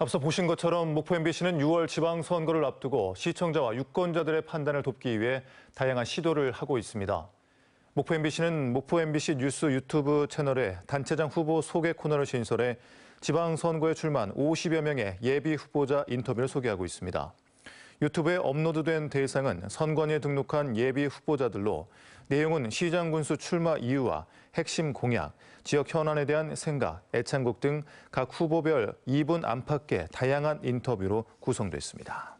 앞서 보신 것처럼 목포 MBC는 6월 지방선거를 앞두고 시청자와 유권자들의 판단을 돕기 위해 다양한 시도를 하고 있습니다. 목포 MBC는 목포 MBC 뉴스 유튜브 채널에 단체장 후보 소개 코너를 신설해 지방선거에 출마한 50여 명의 예비 후보자 인터뷰를 소개하고 있습니다. 유튜브에 업로드된 대상은 선관위에 등록한 예비 후보자들로 내용은 시장 군수 출마 이유와 핵심 공약, 지역 현안에 대한 생각, 애창곡 등 각 후보별 2분 안팎의 다양한 인터뷰로 구성됐습니다.